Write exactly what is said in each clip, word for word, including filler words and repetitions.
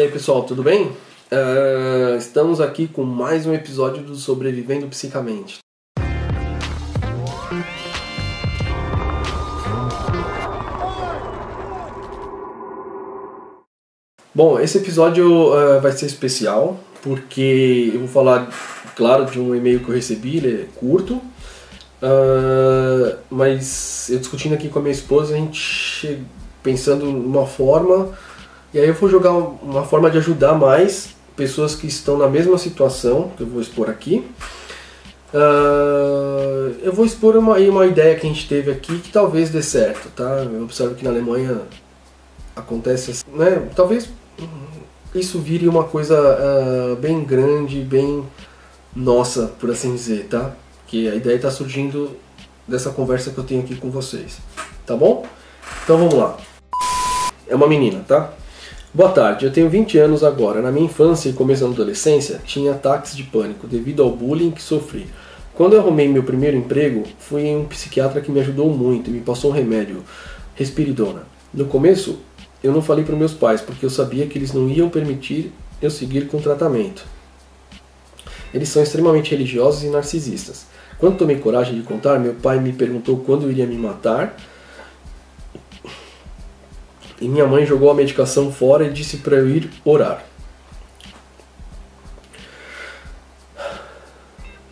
E aí pessoal, tudo bem? Uh, estamos aqui com mais um episódio do Sobrevivendo Psicamente. Bom, esse episódio uh, vai ser especial, porque eu vou falar, claro, de um e-mail que eu recebi, ele é curto, uh, mas eu discutindo aqui com a minha esposa, a gente pensando numa forma. E aí eu vou jogar uma forma de ajudar mais pessoas que estão na mesma situação, que eu vou expor aqui. Uh, eu vou expor uma, uma ideia que a gente teve aqui que talvez dê certo, tá? Eu observo que na Alemanha acontece assim, né? Talvez isso vire uma coisa uh, bem grande, bem nossa, por assim dizer, tá? Que a ideia está surgindo dessa conversa que eu tenho aqui com vocês, tá bom? Então vamos lá. É uma menina, tá? Boa tarde, eu tenho vinte anos agora. Na minha infância e começo da adolescência, tinha ataques de pânico devido ao bullying que sofri. Quando eu arrumei meu primeiro emprego, fui em um psiquiatra que me ajudou muito e me passou um remédio, rispiridona. No começo, eu não falei para meus pais, porque eu sabia que eles não iam permitir eu seguir com o tratamento. Eles são extremamente religiosos e narcisistas. Quando tomei coragem de contar, meu pai me perguntou quando iria me matar, e minha mãe jogou a medicação fora e disse para eu ir orar.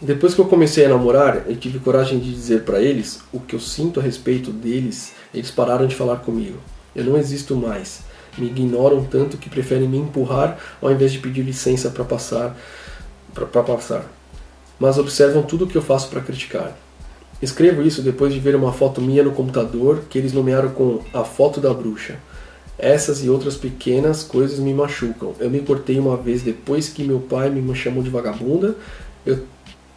Depois que eu comecei a namorar e tive coragem de dizer para eles o que eu sinto a respeito deles, eles pararam de falar comigo. Eu não existo mais. Me ignoram tanto que preferem me empurrar ao invés de pedir licença para passar, para passar. Mas observam tudo o que eu faço para criticar. Escrevo isso depois de ver uma foto minha no computador que eles nomearam com a foto da bruxa. Essas e outras pequenas coisas me machucam. Eu me cortei uma vez depois que meu pai me chamou de vagabunda. Eu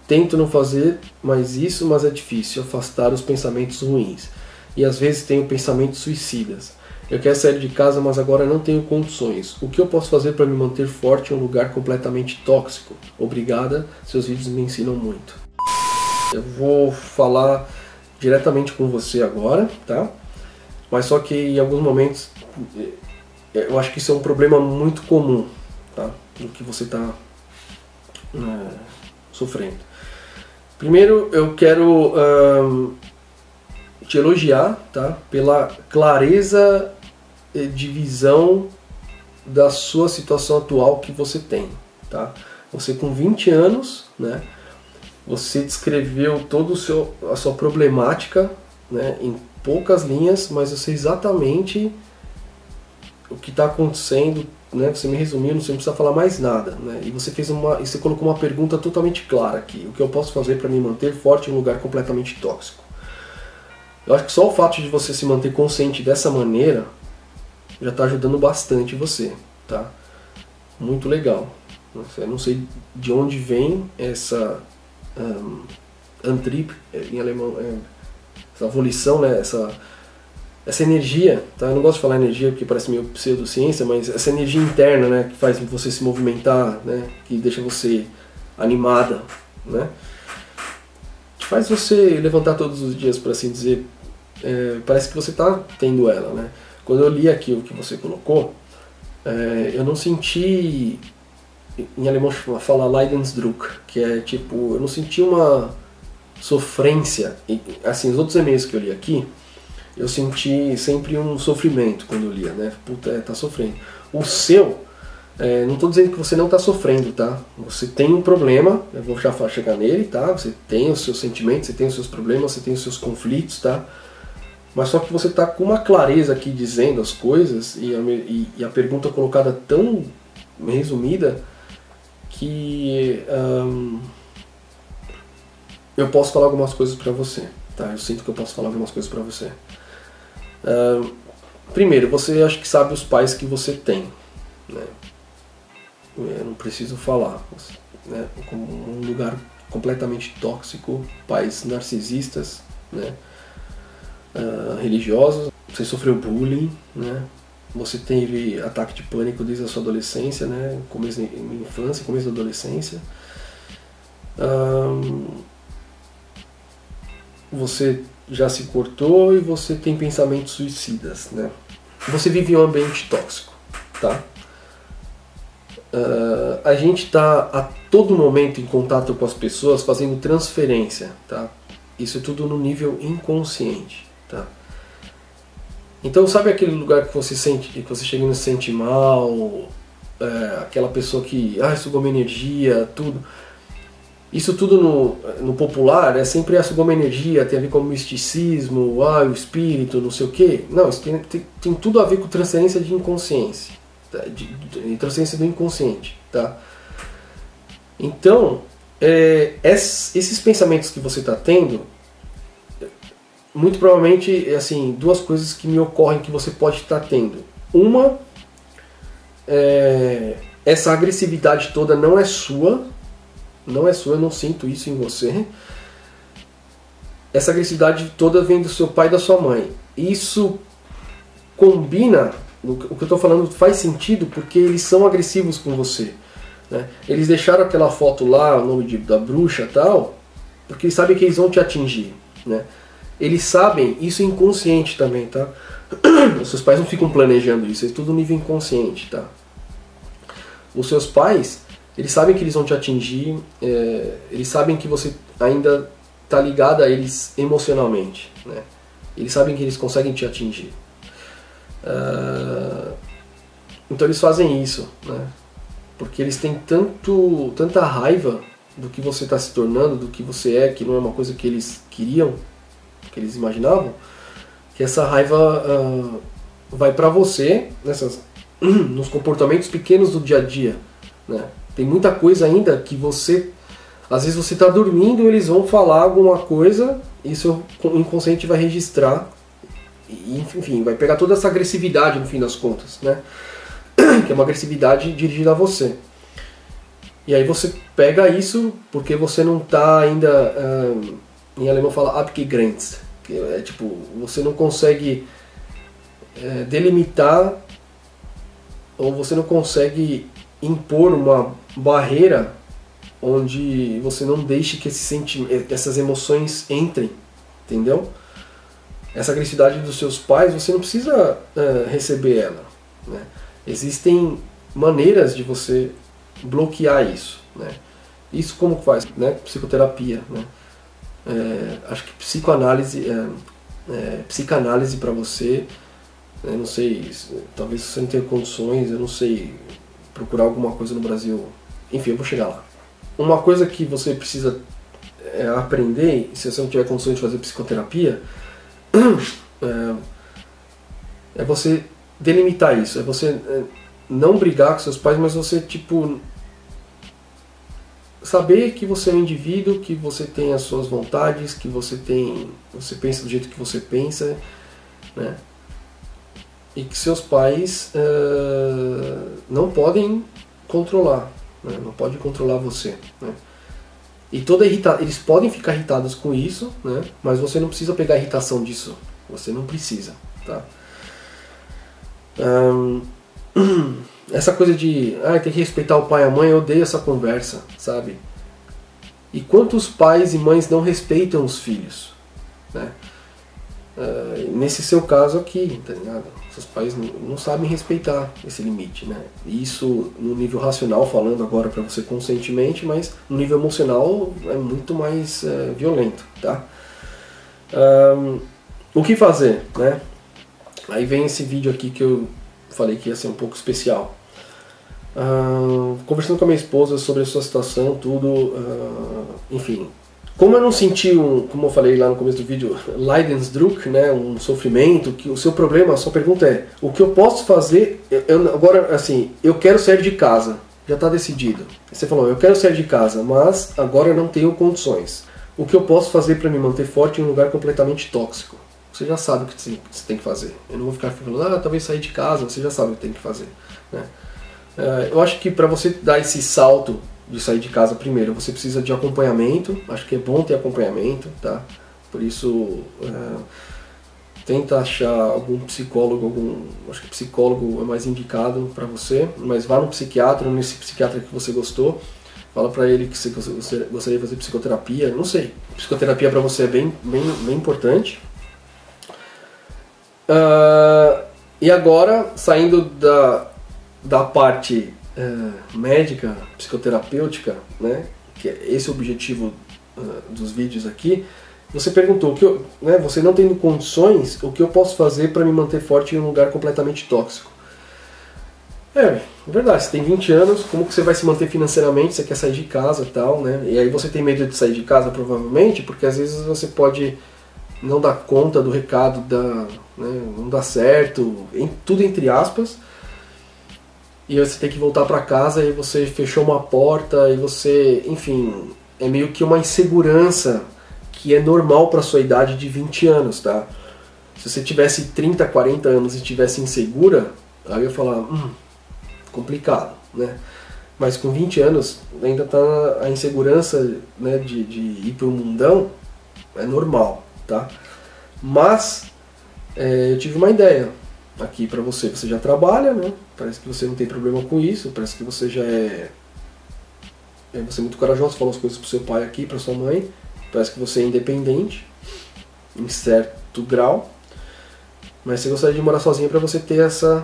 tento não fazer mais isso, mas é difícil afastar os pensamentos ruins. E às vezes tenho pensamentos suicidas. Eu quero sair de casa, mas agora não tenho condições. O que eu posso fazer para me manter forte em um lugar completamente tóxico? Obrigada, seus vídeos me ensinam muito. Eu vou falar diretamente com você agora, tá? Mas só que em alguns momentos eu acho que isso é um problema muito comum, tá? Do que você está é, sofrendo. Primeiro eu quero hum, te elogiar, tá? Pela clareza de visão da sua situação atual que você tem, tá? Você com vinte anos, né? Você descreveu toda a sua problemática, né, em poucas linhas, mas eu sei exatamente o que está acontecendo, né, você me resumiu, não precisa falar mais nada, né, e você fez uma, e você colocou uma pergunta totalmente clara aqui, o que eu posso fazer para me manter forte em um lugar completamente tóxico? Eu acho que só o fato de você se manter consciente dessa maneira já está ajudando bastante você, tá? Muito legal. Eu não sei de onde vem essa... Um, Antrieb em alemão, é, essa avolição, né, essa, essa energia, tá? Eu não gosto de falar energia porque parece meio pseudociência, mas essa energia interna, né, que faz você se movimentar, né, que deixa você animada, né, que faz você levantar todos os dias, por assim dizer, é, parece que você está tendo ela, né? Quando eu li aquilo que você colocou, é, eu não senti... Em alemão fala Leidensdruck, que é tipo, eu não senti uma sofrência. E, assim, os outros e-mails que eu li aqui, eu senti sempre um sofrimento quando eu lia, né? Puta, é, tá sofrendo. O seu, é, não tô dizendo que você não tá sofrendo, tá? Você tem um problema, eu vou já chegar nele, tá? Você tem os seus sentimentos, você tem os seus problemas, você tem os seus conflitos, tá? Mas só que você tá com uma clareza aqui dizendo as coisas e a, e, e a pergunta colocada tão resumida... que hum, eu posso falar algumas coisas para você, tá? Eu sinto que eu posso falar algumas coisas para você. Hum, primeiro, você acho que sabe os pais que você tem, né? Eu não preciso falar, né? Um lugar completamente tóxico, pais narcisistas, né? Uh, religiosos, você sofreu bullying, né? Você teve ataque de pânico desde a sua adolescência, né? Começo da infância, começo da adolescência. Hum, você já se cortou e você tem pensamentos suicidas, né? Você vive em um ambiente tóxico, tá? Uh, a gente está a todo momento em contato com as pessoas, fazendo transferência, tá? Isso tudo no nível inconsciente, tá? Então, sabe aquele lugar que você sente, que você chega e não se sente mal, é, aquela pessoa que ah, sugou minha energia, tudo. Isso tudo no, no popular é sempre ah, sugou minha energia, tem a ver com o misticismo, ah, o espírito, não sei o quê. Não, isso tem, tem, tem tudo a ver com transferência de inconsciência. De, de, de transcendência do inconsciente, tá? Então, é, esses, esses pensamentos que você está tendo, muito provavelmente, é assim, duas coisas que me ocorrem que você pode estar tá tendo. Uma, é, essa agressividade toda não é sua, não é sua, eu não sinto isso em você. Essa agressividade toda vem do seu pai e da sua mãe. Isso combina... O que eu estou falando faz sentido porque eles são agressivos com você, né? Eles deixaram aquela foto lá, o nome de, da bruxa e tal, porque eles sabem que eles vão te atingir, né? Eles sabem, isso é inconsciente também, tá? Os seus pais não ficam planejando isso, é tudo nível inconsciente, tá? Os seus pais, eles sabem que eles vão te atingir, é, eles sabem que você ainda está ligado a eles emocionalmente, né? Eles sabem que eles conseguem te atingir. Uh, então eles fazem isso, né? Porque eles têm tanto, tanta raiva do que você está se tornando, do que você é, que não é uma coisa que eles queriam, que eles imaginavam, que essa raiva uh, vai para você nessas, nos comportamentos pequenos do dia a dia, né? Tem muita coisa ainda que você, às vezes você está dormindo, eles vão falar alguma coisa e seu inconsciente vai registrar. Enfim, vai pegar toda essa agressividade no fim das contas, né? Que é uma agressividade dirigida a você. E aí você pega isso porque você não está ainda... Um, em alemão fala abgegrenzt. Que é tipo, você não consegue é, delimitar ou você não consegue impor uma barreira onde você não deixe que esses sentimentos, essas emoções entrem, entendeu? Essa agressividade dos seus pais, você não precisa uh, receber ela, né? Existem maneiras de você bloquear isso, né? Isso como faz, né? Psicoterapia, né? É, acho que psicoanálise, é, é, psicanálise para você, né? Não sei, talvez você não tenha condições, eu não sei, procurar alguma coisa no Brasil, enfim, eu vou chegar lá. Uma coisa que você precisa é, aprender, se você não tiver condições de fazer psicoterapia, é você delimitar isso, é você não brigar com seus pais, mas você, tipo, saber que você é um indivíduo, que você tem as suas vontades, que você tem, você pensa do jeito que você pensa, né? E que seus pais uh, não podem controlar, né? Não podem controlar você, né? E toda irrita... eles podem ficar irritados com isso, né? Mas você não precisa pegar a irritação disso. Você não precisa, tá? Hum... Essa coisa de... Ah, tem que respeitar o pai e a mãe. Eu odeio essa conversa, sabe? E quantos pais e mães não respeitam os filhos, né? Uh, nesse seu caso aqui, tá ligado? Seus pais não, não sabem respeitar esse limite, né? Isso no nível racional, falando agora pra você conscientemente, mas no nível emocional é muito mais é, violento, tá? Um, o que fazer, né? Aí vem esse vídeo aqui que eu falei que ia ser um pouco especial. Uh, conversando com a minha esposa sobre a sua situação, tudo, uh, enfim... Como eu não senti, um, como eu falei lá no começo do vídeo, Leidensdruck, né, um sofrimento, que o seu problema, a sua pergunta é, o que eu posso fazer, eu, eu, agora assim, eu quero sair de casa, já está decidido. Você falou, eu quero sair de casa, mas agora eu não tenho condições. O que eu posso fazer para me manter forte em um lugar completamente tóxico? Você já sabe o que você tem que fazer. Eu não vou ficar falando, ah, talvez sair de casa, você já sabe o que tem que fazer, né? Eu acho que para você dar esse salto, de sair de casa primeiro, você precisa de acompanhamento, acho que é bom ter acompanhamento, tá? Por isso, é, tenta achar algum psicólogo, algum, acho que psicólogo é mais indicado para você, mas vá no psiquiatra, nesse psiquiatra que você gostou, fala para ele que você gostaria de fazer psicoterapia, não sei, psicoterapia para você é bem, bem, bem importante. Uh, e agora, saindo da, da parte uh, médica, psicoterapêutica, né, que é esse o objetivo uh, dos vídeos aqui, você perguntou, o que eu, né, você não tendo condições, o que eu posso fazer para me manter forte em um lugar completamente tóxico? É, é verdade, você tem vinte anos, como que você vai se manter financeiramente, você quer sair de casa e tal, né? E aí você tem medo de sair de casa, provavelmente, porque às vezes você pode não dar conta do recado, da, né, não dá certo, em, tudo entre aspas, e você tem que voltar para casa e você fechou uma porta e você, enfim, é meio que uma insegurança que é normal para sua idade de vinte anos, tá? Se você tivesse trinta, quarenta anos e tivesse insegura, aí eu ia falar, hum, complicado, né? Mas com vinte anos ainda tá a insegurança, né, de, de ir pro mundão, é normal, tá? Mas é, eu tive uma ideia aqui para você, você já trabalha, né? Parece que você não tem problema com isso, parece que você já é, é você é muito corajoso, falou as coisas pro seu pai aqui, pra sua mãe, parece que você é independente, em certo grau, mas você gostaria de morar sozinho para você ter essa,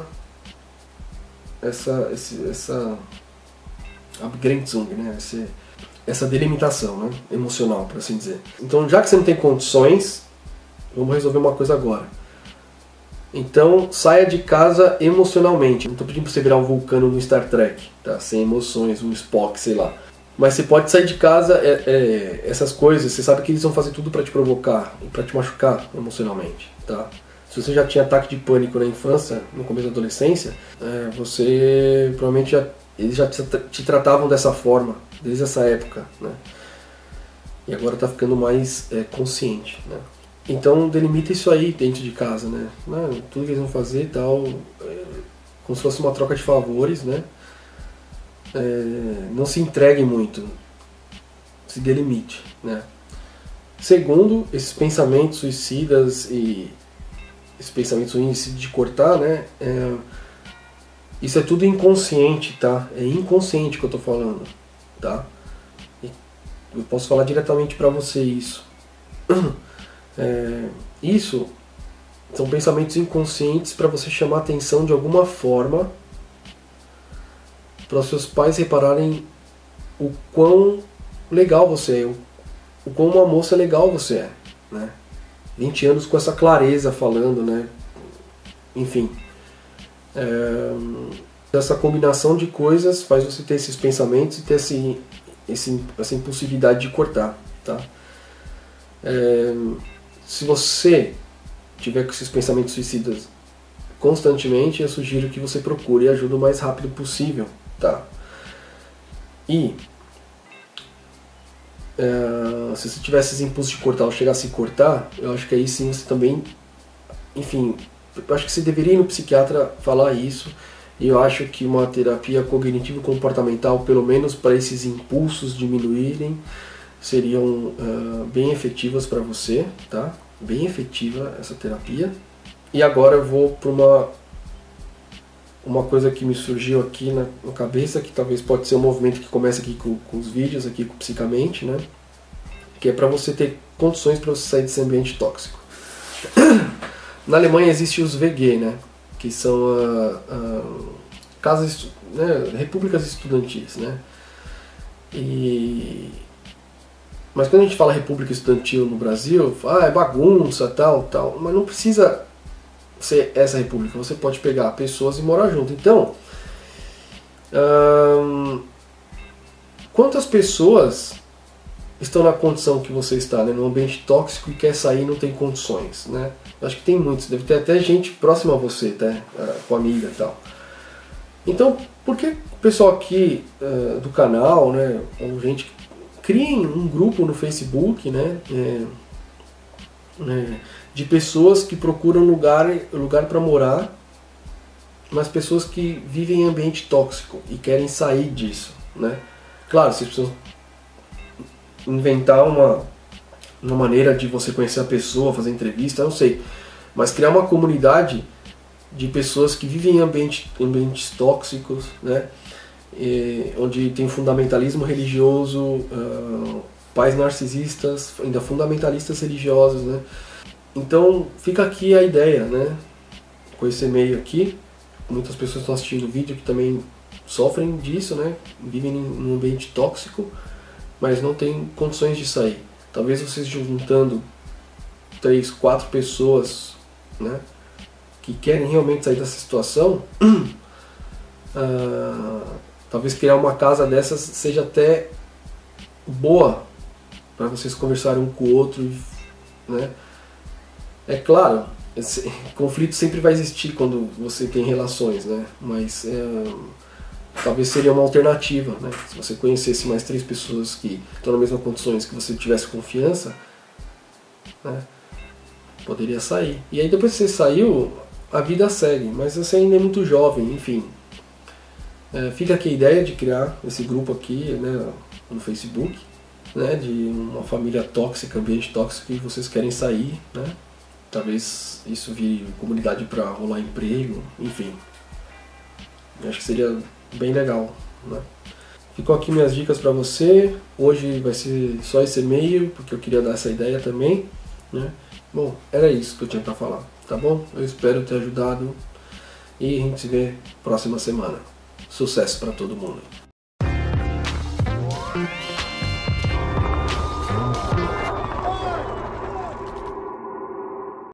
essa, esse, essa abgrenzung, né? Esse, essa delimitação, né, emocional, para assim dizer. Então, já que você não tem condições, vamos resolver uma coisa agora. Então, saia de casa emocionalmente. Não estou pedindo para você virar um vulcano no Star Trek, tá? Sem emoções, um Spock, sei lá. Mas você pode sair de casa, é, é, essas coisas, você sabe que eles vão fazer tudo para te provocar, para te machucar emocionalmente, tá? Se você já tinha ataque de pânico na infância, no começo da adolescência, é, você provavelmente já, eles já te, te tratavam dessa forma, desde essa época, né? E agora tá ficando mais é, consciente, né? Então delimita isso aí dentro de casa, né? Não, tudo que eles vão fazer e tal, é, como se fosse uma troca de favores, né? É, não se entregue muito, se delimite, né? Segundo, esses pensamentos suicidas e esses pensamentos ruins de cortar, né? É, isso é tudo inconsciente, tá? É inconsciente que eu tô falando, tá? E eu posso falar diretamente pra você isso. É, isso são pensamentos inconscientes para você chamar atenção de alguma forma, para os seus pais repararem o quão legal você é, o quão uma moça legal você é, né? vinte anos com essa clareza falando, né? Enfim, é, essa combinação de coisas faz você ter esses pensamentos e ter esse, esse, essa impulsividade de cortar, tá? É, se você tiver com esses pensamentos suicidas constantemente, eu sugiro que você procure ajuda o mais rápido possível, tá? E é, se você tivesse esse impulso de cortar ou chegar a se cortar, eu acho que aí sim você também, enfim, eu acho que você deveria ir no psiquiatra falar isso, e eu acho que uma terapia cognitivo-comportamental, pelo menos para esses impulsos diminuírem, seriam uh, bem efetivas para você, tá? Bem efetiva essa terapia. E agora eu vou para uma uma coisa que me surgiu aqui na, na cabeça, que talvez pode ser um movimento que começa aqui com, com os vídeos, aqui com Psicamente, né? Que é para você ter condições para você sair desse ambiente tóxico. Na Alemanha existem os W G, né? Que são uh, uh, casas, né? Repúblicas estudantis, né? E... Mas quando a gente fala república estudantil no Brasil, ah, é bagunça, tal, tal, mas não precisa ser essa república, você pode pegar pessoas e morar junto. Então, hum, quantas pessoas estão na condição que você está, né, num ambiente tóxico e quer sair e não tem condições, né? Eu acho que tem muitos, deve ter até gente próxima a você, tá? Com amiga e tal. Então, por que o pessoal aqui uh, do canal, né, ou gente que criem um grupo no Facebook, né, é, é, de pessoas que procuram lugar, lugar para morar, mas pessoas que vivem em ambiente tóxico e querem sair disso, né? Claro, vocês precisam inventar uma, uma maneira de você conhecer a pessoa, fazer entrevista, não sei, mas criar uma comunidade de pessoas que vivem em ambiente, ambientes tóxicos, né? E, onde tem fundamentalismo religioso, uh, pais narcisistas, ainda fundamentalistas religiosos, né? Então fica aqui a ideia, né? Com esse e-mail aqui, muitas pessoas estão assistindo o vídeo que também sofrem disso, né? Vivem num ambiente tóxico, mas não têm condições de sair. Talvez vocês juntando três, quatro pessoas, né, que querem realmente sair dessa situação, uh, talvez criar uma casa dessas seja até boa para vocês conversarem um com o outro, né? É claro, esse conflito sempre vai existir quando você tem relações, né? Mas é, talvez seria uma alternativa, né? Se você conhecesse mais três pessoas que estão nas mesmas condições, que você tivesse confiança, né, poderia sair. E aí depois que você saiu, a vida segue, mas você ainda é muito jovem, enfim. É, fica aqui a ideia de criar esse grupo aqui, né, no Facebook, né, de uma família tóxica, ambiente tóxico, e vocês querem sair, né? Talvez isso vire comunidade para rolar emprego, enfim. Eu acho que seria bem legal, né? Ficou aqui minhas dicas para você. Hoje vai ser só esse e-mail, porque eu queria dar essa ideia também, né? Bom, era isso que eu tinha para falar, tá bom? Eu espero ter ajudado e a gente se vê próxima semana. Sucesso para todo mundo!